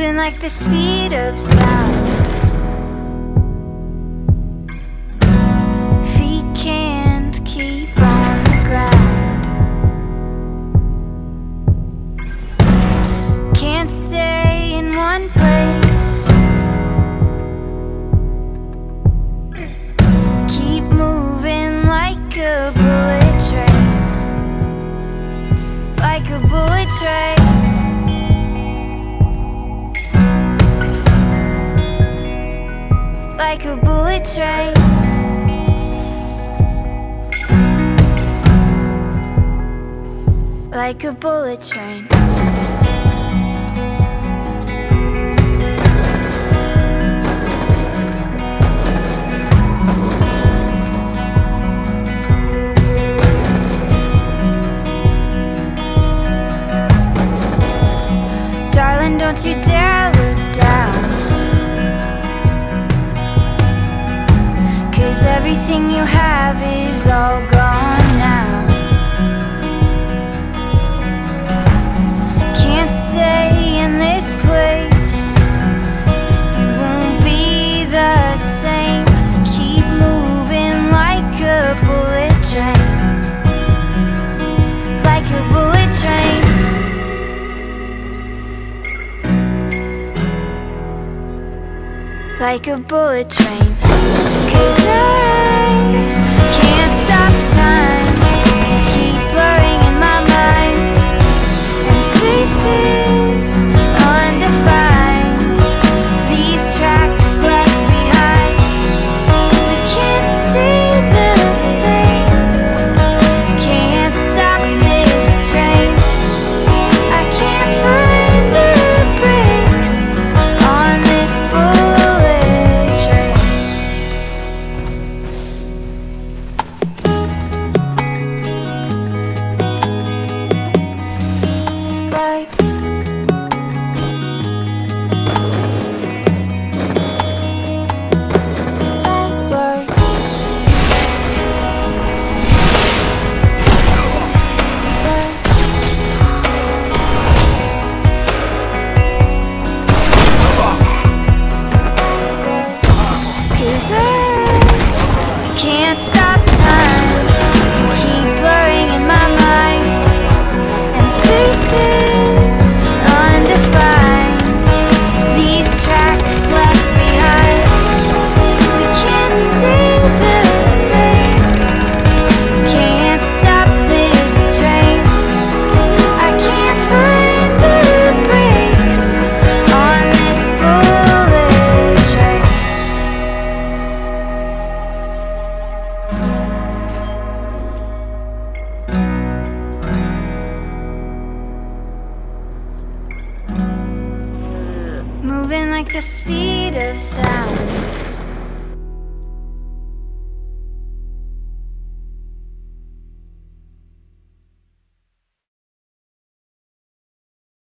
moving like the speed of sound. Feet can't keep on the ground. Can't stay in one place. Keep moving like a bullet train. Like a bullet train. Like a bullet train. Like a bullet train. Darling, don't you dare look down, 'cause everything you have is all gone now. Can't stay in this place. It won't be the same. Keep moving like a bullet train. Like a bullet train. Like a bullet train. 'Cause I can't stop time. Keep blurring in my mind, and spaces undefined. These tracks left behind. We can't stay the same. Can't stop this train. I can't find the brakes on this bullet train. Can't stop time. Keep blurring in my mind, and spaces undefined. These tracks left behind. We can't stay the same. Can't stop this train. I can't find the brakes on this bullet train. Moving like the speed of sound.